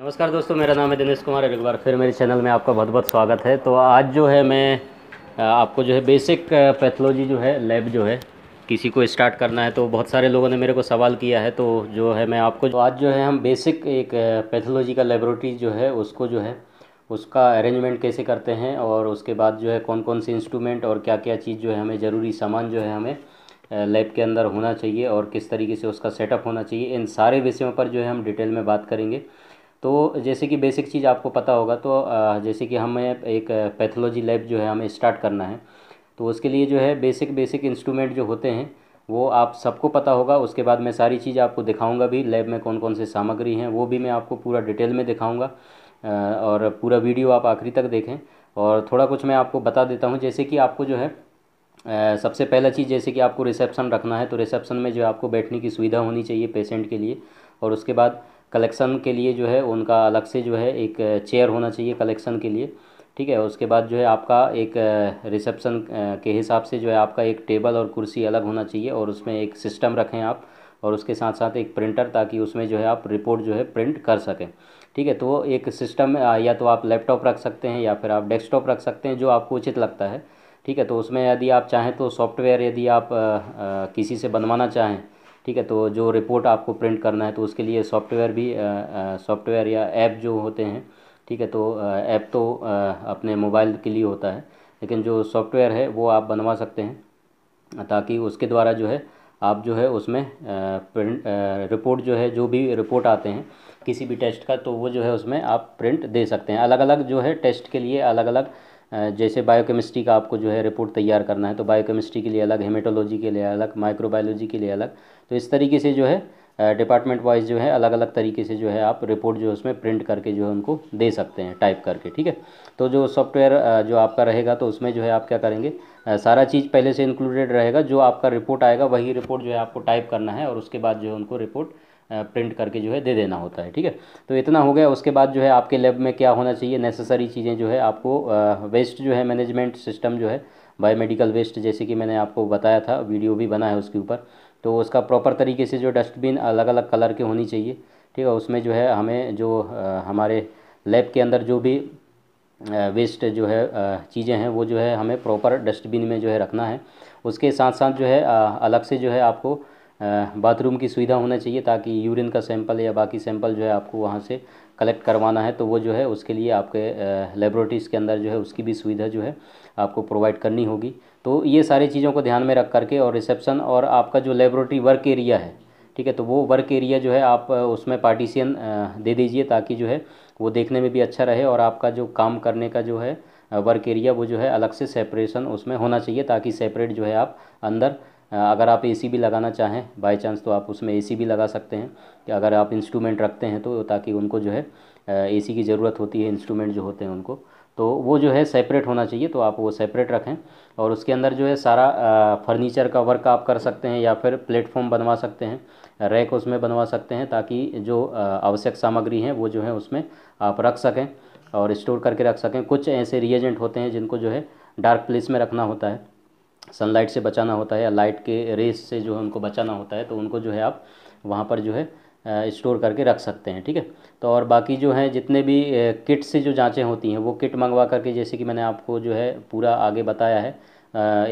नमस्कार दोस्तों, मेरा नाम है दिनेश कुमार अग्रवाल। फिर मेरे चैनल में आपका बहुत बहुत स्वागत है। तो आज जो है मैं आपको जो है बेसिक पैथोलॉजी जो है लैब जो है किसी को स्टार्ट करना है तो बहुत सारे लोगों ने मेरे को सवाल किया है। तो जो है मैं आपको आज जो है हम बेसिक एक पैथोलॉजी का लेबोरेटरी जो है उसको जो है उसका अरेंजमेंट कैसे करते हैं और उसके बाद जो है कौन कौन से इंस्ट्रूमेंट और क्या क्या चीज़ जो है हमें ज़रूरी सामान जो है हमें लैब के अंदर होना चाहिए और किस तरीके से उसका सेटअप होना चाहिए, इन सारे विषयों पर जो है हम डिटेल में बात करेंगे। तो जैसे कि बेसिक चीज़ आपको पता होगा, तो जैसे कि हमें एक पैथोलॉजी लैब जो है हमें स्टार्ट करना है तो उसके लिए जो है बेसिक इंस्ट्रूमेंट जो होते हैं वो आप सबको पता होगा। उसके बाद मैं सारी चीज़ आपको दिखाऊंगा भी, लैब में कौन कौन से सामग्री हैं वो भी मैं आपको पूरा डिटेल में दिखाऊंगा और पूरा वीडियो आप आखिरी तक देखें। और थोड़ा कुछ मैं आपको बता देता हूँ, जैसे कि आपको जो है सबसे पहला चीज़ जैसे कि आपको रिसेप्शन रखना है तो रिसेप्शन में जो है आपको बैठने की सुविधा होनी चाहिए पेशेंट के लिए। और उसके बाद कलेक्शन के लिए जो है उनका अलग से जो है एक चेयर होना चाहिए कलेक्शन के लिए, ठीक है। उसके बाद जो है आपका एक रिसेप्शन के हिसाब से जो है आपका एक टेबल और कुर्सी अलग होना चाहिए और उसमें एक सिस्टम रखें आप, और उसके साथ साथ एक प्रिंटर ताकि उसमें जो है आप रिपोर्ट जो है प्रिंट कर सकें, ठीक है। तो एक सिस्टम या तो आप लैपटॉप रख सकते हैं या फिर आप डेस्कटॉप रख सकते हैं, जो आपको उचित लगता है, ठीक है। तो उसमें यदि आप चाहें तो सॉफ्टवेयर यदि आप किसी से बनवाना चाहें, ठीक है, तो जो रिपोर्ट आपको प्रिंट करना है तो उसके लिए सॉफ्टवेयर भी सॉफ्टवेयर या ऐप जो होते हैं, ठीक है। तो ऐप तो अपने मोबाइल के लिए होता है, लेकिन जो सॉफ्टवेयर है वो आप बनवा सकते हैं ताकि उसके द्वारा जो है आप जो है उसमें प्रिंट रिपोर्ट जो है जो भी रिपोर्ट आते हैं किसी भी टेस्ट का तो वो जो है उसमें आप प्रिंट दे सकते हैं। अलग अलग जो है टेस्ट के लिए अलग अलग, जैसे बायोकेमिस्ट्री का आपको जो है रिपोर्ट तैयार करना है तो बायोकेमिस्ट्री के लिए अलग, हेमेटोलॉजी के लिए अलग, माइक्रोबायोलॉजी के लिए अलग, तो इस तरीके से जो है डिपार्टमेंट वाइज जो है अलग अलग तरीके से जो है आप रिपोर्ट जो है उसमें प्रिंट करके जो है उनको दे सकते हैं टाइप करके, ठीक है। तो जो सॉफ्टवेयर जो आपका रहेगा तो उसमें जो है आप क्या करेंगे, सारा चीज़ पहले से इंक्लूडेड रहेगा। जो आपका रिपोर्ट आएगा वही रिपोर्ट जो है आपको टाइप करना है और उसके बाद जो है उनको रिपोर्ट प्रिंट करके जो है दे देना होता है, ठीक है। तो इतना हो गया। उसके बाद जो है आपके लैब में क्या होना चाहिए, नेसेसरी चीज़ें जो है आपको वेस्ट जो है मैनेजमेंट सिस्टम जो है बायोमेडिकल वेस्ट, जैसे कि मैंने आपको बताया था, वीडियो भी बना है उसके ऊपर, तो उसका प्रॉपर तरीके से जो डस्टबिन अलग अलग कलर के होनी चाहिए, ठीक है। उसमें जो है हमें जो हमारे लैब के अंदर जो भी वेस्ट जो है चीज़ें हैं वो जो है हमें प्रॉपर डस्टबिन में जो है रखना है। उसके साथ साथ जो है अलग से जो है आपको बाथरूम की सुविधा होना चाहिए ताकि यूरिन का सैंपल या बाकी सैंपल जो है आपको वहाँ से कलेक्ट करवाना है तो वो जो है उसके लिए आपके लेबोरेटरीज़ के अंदर जो है उसकी भी सुविधा जो है आपको प्रोवाइड करनी होगी। तो ये सारी चीज़ों को ध्यान में रख करके और रिसेप्शन और आपका जो लेबोरेटरी वर्क एरिया है, ठीक है, तो वो वर्क एरिया जो है आप उसमें पार्टीशन दे दीजिए ताकि जो है वो देखने में भी अच्छा रहे और आपका जो काम करने का जो है वर्क एरिया वो जो है अलग से सेपरेशन उसमें होना चाहिए ताकि सेपरेट जो है आप अंदर, अगर आप एसी भी लगाना चाहें बाय चांस तो आप उसमें एसी भी लगा सकते हैं कि अगर आप इंस्ट्रूमेंट रखते हैं तो, ताकि उनको जो है एसी की ज़रूरत होती है, इंस्ट्रूमेंट जो होते हैं उनको, तो वो जो है सेपरेट होना चाहिए तो आप वो सेपरेट रखें। और उसके अंदर जो है सारा फर्नीचर का वर्क आप कर सकते हैं या फिर प्लेटफॉर्म बनवा सकते हैं, रैक उसमें बनवा सकते हैं ताकि जो आवश्यक सामग्री हैं वो जो है उसमें आप रख सकें और स्टोर करके रख सकें। कुछ ऐसे रिएजेंट होते हैं जिनको जो है डार्क प्लेस में रखना होता है, सनलाइट से बचाना होता है या लाइट के रेस से जो है उनको बचाना होता है, तो उनको जो है आप वहाँ पर जो है स्टोर करके रख सकते हैं, ठीक है। तो और बाकी जो है जितने भी किट से जो जांचें होती हैं वो किट मंगवा करके, जैसे कि मैंने आपको जो है पूरा आगे बताया है,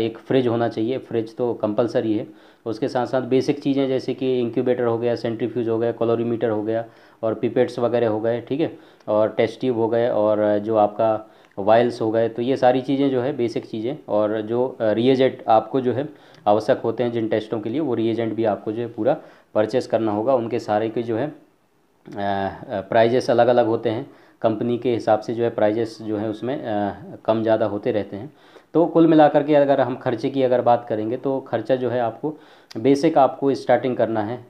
एक फ्रिज होना चाहिए, फ्रिज तो कंपलसरी है। उसके साथ साथ बेसिक चीज़ें जैसे कि इंक्यूबेटर हो गया, सेंट्रीफ्यूज हो गया, कैलोरीमीटर हो गया और पिपेट्स वगैरह हो गए, ठीक है, और टेस्ट ट्यूब हो गए और जो आपका वायल्स हो गए, तो ये सारी चीज़ें जो है बेसिक चीज़ें। और जो रिएजेंट आपको जो है आवश्यक होते हैं जिन टेस्टों के लिए, वो रिएजेंट भी आपको जो है पूरा परचेस करना होगा। उनके सारे के जो है प्राइजेस अलग अलग होते हैं, कंपनी के हिसाब से जो है प्राइजेस जो है उसमें कम ज़्यादा होते रहते हैं। तो कुल मिलाकर के अगर हम खर्चे की अगर बात करेंगे तो खर्चा जो है आपको बेसिक आपको स्टार्टिंग करना है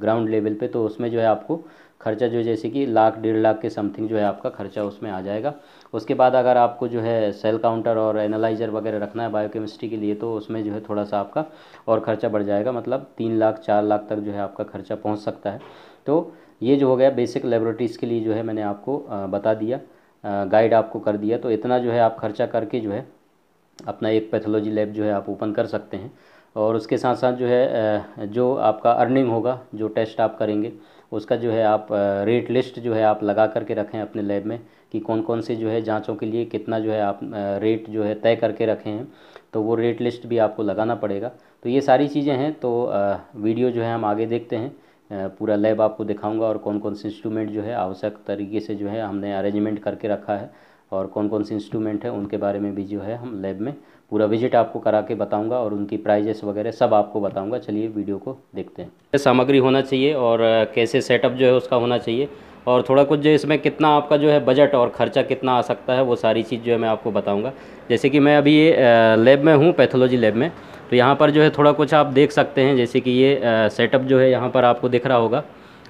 ग्राउंड लेवल पे, तो उसमें जो है आपको खर्चा जो जैसे कि 1 लाख 1.5 लाख के समथिंग जो है आपका खर्चा उसमें आ जाएगा। उसके बाद अगर आपको जो है सेल काउंटर और एनालाइज़र वगैरह रखना है बायोकेमिस्ट्री के लिए तो उसमें जो है थोड़ा सा आपका और ख़र्चा बढ़ जाएगा, मतलब 3 लाख 4 लाख तक जो है आपका खर्चा पहुँच सकता है। तो ये जो हो गया बेसिक लेबोरेटरीज़ के लिए जो है मैंने आपको बता दिया, गाइड आपको कर दिया। तो इतना जो है आप खर्चा करके जो है अपना एक पैथोलॉजी लैब जो है आप ओपन कर सकते हैं। और उसके साथ साथ जो है जो आपका अर्निंग होगा, जो टेस्ट आप करेंगे उसका जो है आप रेट लिस्ट जो है आप लगा करके रखें अपने लैब में कि कौन कौन से जो है जांचों के लिए कितना जो है आप रेट जो है तय करके रखे हैं, तो वो रेट लिस्ट भी आपको लगाना पड़ेगा। तो ये सारी चीज़ें हैं। तो वीडियो जो है हम आगे देखते हैं, पूरा लैब आपको दिखाऊँगा और कौन कौन से इंस्ट्रूमेंट जो है आवश्यक तरीके से जो है हमने अरेंजमेंट करके रखा है और कौन कौन से इंस्ट्रूमेंट हैं उनके बारे में भी जो है हम लैब में पूरा विजिट आपको करा के बताऊंगा और उनकी प्राइजेस वगैरह सब आपको बताऊंगा। चलिए वीडियो को देखते हैं। सामग्री होना चाहिए और कैसे सेटअप जो है उसका होना चाहिए और थोड़ा कुछ जो इसमें कितना आपका जो है बजट और ख़र्चा कितना आ सकता है वो सारी चीज़ जो है मैं आपको बताऊँगा। जैसे कि मैं अभी लैब में हूँ, पैथोलॉजी लैब में, तो यहाँ पर जो है थोड़ा कुछ आप देख सकते हैं। जैसे कि ये सेटअप जो है यहाँ पर आपको दिख रहा होगा,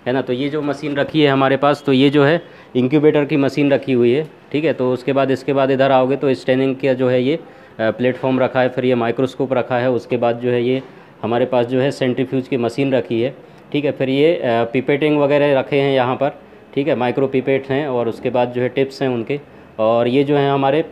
है ना। तो ये जो मशीन रखी है हमारे पास, तो ये जो है इंक्यूबेटर की मशीन रखी हुई है, ठीक है। तो उसके बाद इसके बाद इधर आओगे तो स्टेनिंग का जो है ये प्लेटफॉर्म रखा है, फिर ये माइक्रोस्कोप रखा है, उसके बाद जो है ये हमारे पास जो है सेंट्रीफ्यूज की मशीन रखी है, ठीक है। फिर ये पिपेटिंग वगैरह रखे हैं यहाँ पर, ठीक है, माइक्रो पिपेट हैं और उसके बाद जो है टिप्स हैं उनके। और ये जो है हमारे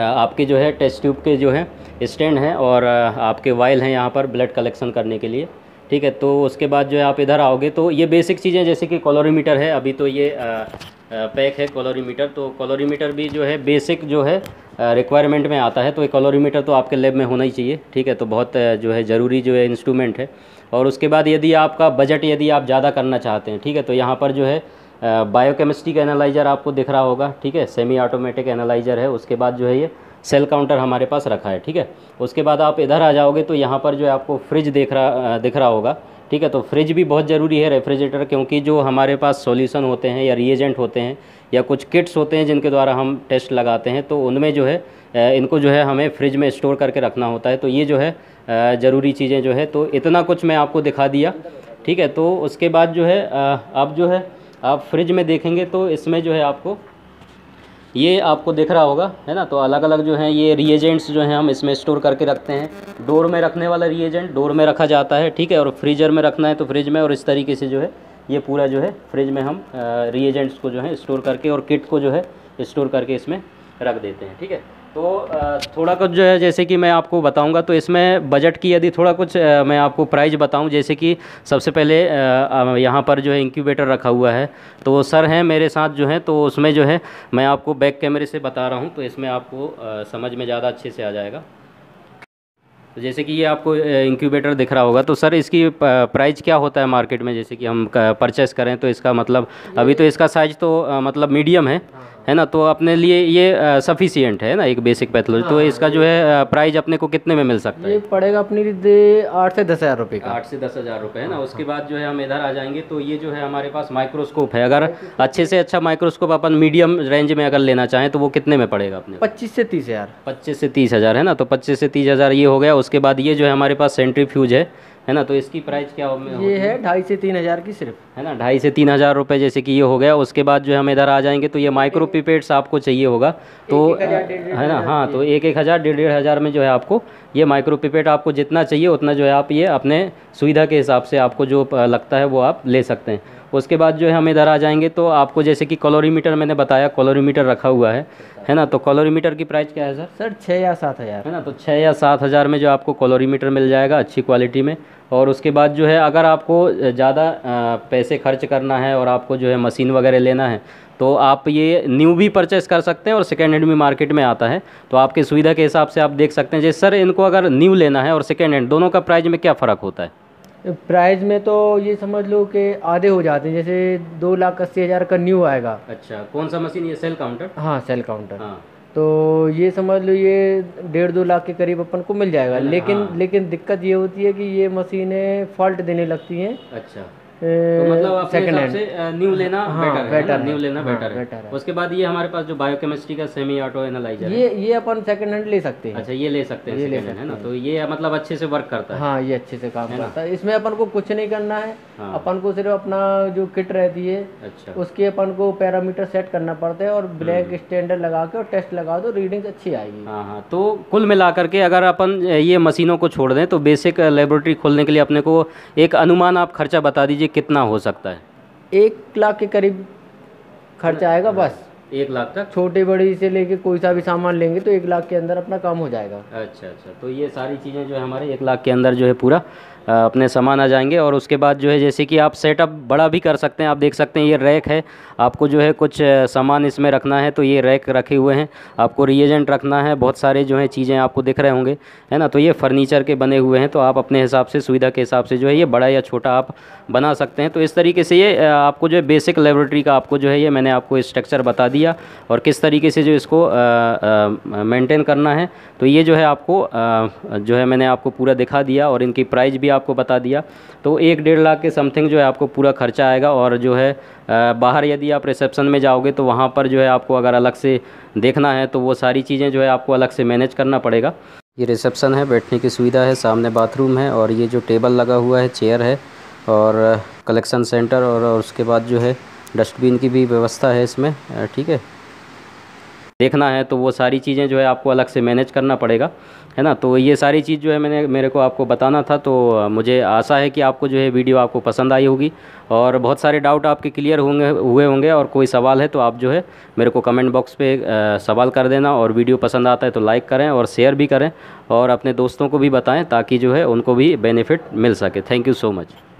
आपके जो है टेस्ट ट्यूब के जो है स्टैंड हैं और आपके वायल हैं यहाँ पर ब्लड कलेक्शन करने के लिए, ठीक है। तो उसके बाद जो है आप इधर आओगे तो ये बेसिक चीज़ें जैसे कि कैलोरीमीटर है, अभी तो ये पैक है कैलोरीमीटर। तो कैलोरीमीटर भी जो है बेसिक जो है रिक्वायरमेंट में आता है, तो ये कैलोरीमीटर तो आपके लैब में होना ही चाहिए, ठीक है। तो बहुत जो है ज़रूरी जो है इंस्ट्रूमेंट है। और उसके बाद यदि आपका बजट यदि आप ज़्यादा करना चाहते हैं, ठीक है, तो यहाँ पर जो है बायोकेमिस्ट्री का एनालाइज़र आपको दिख रहा होगा, ठीक है, सेमी ऑटोमेटिक एनालाइज़र है। उसके बाद जो है ये सेल काउंटर हमारे पास रखा है, ठीक है। उसके बाद आप इधर आ जाओगे तो यहाँ पर जो है आपको फ्रिज दिख रहा होगा, ठीक है। तो फ्रिज भी बहुत ज़रूरी है, रेफ्रिजरेटर, क्योंकि जो हमारे पास सॉल्यूशन होते हैं या रिएजेंट होते हैं या कुछ किट्स होते हैं जिनके द्वारा हम टेस्ट लगाते हैं, तो उनमें जो है इनको जो है हमें फ्रिज में स्टोर करके रखना होता है। तो ये जो है ज़रूरी चीज़ें जो है, तो इतना कुछ मैं आपको दिखा दिया, ठीक है। तो उसके बाद जो है अब जो है आप फ्रिज में देखेंगे तो इसमें जो है आपको ये आपको दिख रहा होगा, है ना। तो अलग अलग जो हैं ये रिएजेंट्स जो हैं हम इसमें स्टोर करके रखते हैं। डोर में रखने वाला रिएजेंट डोर में रखा जाता है, ठीक है, और फ्रीजर में रखना है तो फ्रिज में। और इस तरीके से जो है ये पूरा जो है फ्रिज में हम रिएजेंट्स को जो है स्टोर करके और किट को जो है स्टोर करके इसमें रख देते हैं, ठीक है। तो थोड़ा कुछ जो है जैसे कि मैं आपको बताऊंगा, तो इसमें बजट की यदि थोड़ा कुछ मैं आपको प्राइस बताऊं, जैसे कि सबसे पहले यहाँ पर जो है इंक्यूबेटर रखा हुआ है, तो सर हैं मेरे साथ जो हैं, तो उसमें जो है मैं आपको बैक कैमरे से बता रहा हूं, तो इसमें आपको समझ में ज़्यादा अच्छे से आ जाएगा। तो जैसे कि ये आपको इंक्यूबेटर दिख रहा होगा, तो सर इसकी प्राइस क्या होता है मार्केट में, जैसे कि हम परचेस करें तो इसका मतलब अभी तो इसका साइज़ तो मतलब मीडियम है ना, तो अपने लिए ये सफिशिएंट है ना, एक बेसिक पैथोलॉजी। तो इसका जो है प्राइस अपने को कितने में मिल सकता है? ये पड़ेगा अपने लिए 8 से 10 हज़ार रुपये का, 8 से 10 हज़ार रुपये, है ना। उसके बाद जो है हम इधर आ जाएंगे तो ये जो है हमारे पास माइक्रोस्कोप है। अगर अच्छे से अच्छा माइक्रोस्कोप अपन मीडियम रेंज में अगर लेना चाहें तो वो कितने में पड़ेगा अपने? 25 से 30 हज़ार, 25 से 30 हज़ार, है ना। तो 25 से 30 हज़ार ये हो गया। उसके बाद ये जो है हमारे पास सेंट्रीफ्यूज है ना, तो इसकी प्राइस क्या होगी? ये है 2.5 से 3 हज़ार की सिर्फ, है ना, 2.5 से 3 हज़ार रुपये, जैसे कि ये हो गया। उसके बाद जो हम इधर आ जाएंगे तो ये माइक्रो पिपेट्स आपको चाहिए होगा, तो है ना, हाँ, तो 1-1 हज़ार 1,500 में जो है आपको ये माइक्रो पिपेट आपको जितना चाहिए उतना जो है आप ये अपने सुविधा के हिसाब से आपको जो लगता है वो आप ले सकते हैं। उसके बाद जो है हम इधर आ जाएंगे तो आपको जैसे कि कैलोरीमीटर मैंने बताया, कैलोरीमीटर रखा हुआ है ना। तो कैलोरीमीटर की प्राइस क्या है सर? सर 6 या 7 हज़ार, है ना। तो 6 या 7 हज़ार में जो आपको कैलोरीमीटर मिल जाएगा अच्छी क्वालिटी में। और उसके बाद जो है अगर आपको ज़्यादा पैसे खर्च करना है और आपको जो है मशीन वगैरह लेना है तो आप ये न्यू भी परचेस कर सकते हैं और सेकेंड हैंड भी मार्केट में आता है, तो आपकी सुविधा के हिसाब से आप देख सकते हैं। जैसे सर इनको अगर न्यू लेना है और सेकेंड हैंड, दोनों का प्राइस में क्या फ़र्क होता है? प्राइस में तो ये समझ लो कि आधे हो जाते हैं, जैसे 2,80,000 का न्यू आएगा। अच्छा, कौन सा मशीन? ये सेल काउंटर? हाँ, सेल काउंटर, हाँ। तो ये समझ लो ये 1.5-2 लाख के करीब अपन को मिल जाएगा, लेकिन हाँ। लेकिन दिक्कत ये होती है कि ये मशीनें फॉल्ट देने लगती हैं। अच्छा, तो मतलब आप न्यू लेना बेटर है। उसके बाद ये हमारे पास जो बायोकेमिस्ट्री का सेमी ऑटो एनालाइजर, ये अपन सेकंड हैंड ले सकते हैं। अच्छा, ये ले सकते हैं, है ना। तो ये मतलब अच्छे से वर्क करता है, हाँ, ये अच्छे से काम करता है। इसमें अपन को कुछ नहीं करना है, अपन को सिर्फ अपना जो किट रहती है उसके अपन को पैरामीटर सेट करना पड़ता है और ब्लैक स्टैंडर्ड लगा के और टेस्ट लगा दो, रीडिंग अच्छी आएगी। हाँ, तो कुल मिला करके अगर अपन ये मशीनों को छोड़ दें तो बेसिक लेबोरेटरी खोलने के लिए अपने को एक अनुमान आप खर्चा बता दीजिए कितना हो सकता है? 1 लाख के करीब खर्चा आएगा, बस 1 लाख तक। छोटे बड़ी से लेके कोई सा भी सामान लेंगे तो 1 लाख के अंदर अपना काम हो जाएगा। अच्छा, तो ये सारी चीज़ें जो है हमारे 1 लाख के अंदर जो है पूरा अपने सामान आ जाएंगे। और उसके बाद जो है जैसे कि आप सेटअप बड़ा भी कर सकते हैं। आप देख सकते हैं ये रैक है, आपको जो है कुछ सामान इसमें रखना है तो ये रैक रखे हुए हैं, आपको रिएजेंट रखना है, बहुत सारे जो है चीज़ें आपको दिख रहे होंगे, है ना। तो ये फर्नीचर के बने हुए हैं, तो आप अपने हिसाब से सुविधा के हिसाब से जो है ये बड़ा या छोटा आप बना सकते हैं। तो इस तरीके से ये आपको जो है बेसिक लेबोरेटरी का आपको जो है ये मैंने आपको स्ट्रक्चर बता दिया और किस तरीके से जो इसको मेंटेन करना है। तो ये जो है आपको जो है मैंने आपको पूरा दिखा दिया और इनकी प्राइस भी आपको बता दिया। तो 1-1.5 लाख के समथिंग जो है आपको पूरा खर्चा आएगा। और जो है बाहर यदि आप रिसेप्शन में जाओगे तो वहाँ पर जो है आपको अगर अलग से देखना है तो वो सारी चीज़ें जो है आपको अलग से मैनेज करना पड़ेगा। ये रिसेप्शन है, बैठने की सुविधा है, सामने बाथरूम है और ये जो टेबल लगा हुआ है, चेयर है और कलेक्शन सेंटर और उसके बाद जो है डस्टबिन की भी व्यवस्था है इसमें, ठीक है। देखना है तो वो सारी चीज़ें जो है आपको अलग से मैनेज करना पड़ेगा, है ना। तो ये सारी चीज़ जो है मेरे को आपको बताना था। तो मुझे आशा है कि आपको जो है वीडियो आपको पसंद आई होगी और बहुत सारे डाउट आपके क्लियर हुए होंगे। और कोई सवाल है तो आप जो है मेरे को कमेंट बॉक्स पे सवाल कर देना। और वीडियो पसंद आता है तो लाइक करें और शेयर भी करें और अपने दोस्तों को भी बताएँ ताकि जो है उनको भी बेनिफिट मिल सके। Thank you so much.